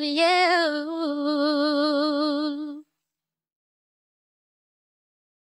you.